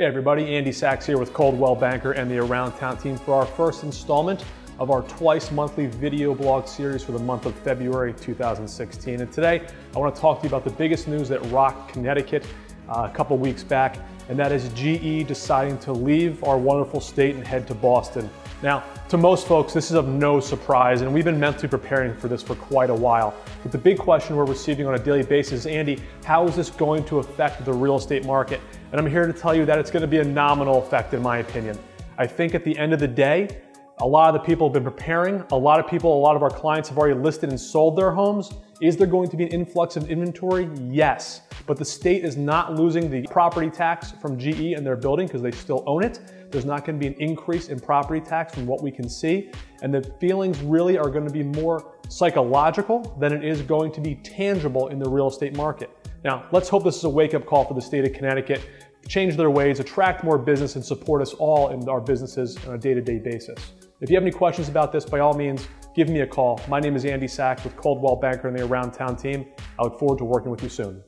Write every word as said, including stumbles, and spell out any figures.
Hey everybody, Andy Sachs here with Coldwell Banker and the Around Town team for our first installment of our twice monthly video blog series for the month of February two thousand sixteen. And today I want to talk to you about the biggest news that rocked Connecticut uh, a couple weeks back, and that is G E deciding to leave our wonderful state and head to Boston. Now, to most folks, this is of no surprise, and we've been mentally preparing for this for quite a while. But the big question we're receiving on a daily basis is, Andy, how is this going to affect the real estate market? And I'm here to tell you that it's going to be a nominal effect, in my opinion. I think at the end of the day, a lot of the people have been preparing. A lot of people, a lot of our clients have already listed and sold their homes. Is there going to be an influx of inventory? Yes, but the state is not losing the property tax from G E and their building because they still own it. There's not going to be an increase in property tax from what we can see. And the feelings really are going to be more psychological than it is going to be tangible in the real estate market. Now, let's hope this is a wake-up call for the state of Connecticut. Change their ways, attract more business, and support us all in our businesses on a day-to-day basis. If you have any questions about this, by all means, give me a call. My name is Andy Sachs with Coldwell Banker and the Around Town team. I look forward to working with you soon.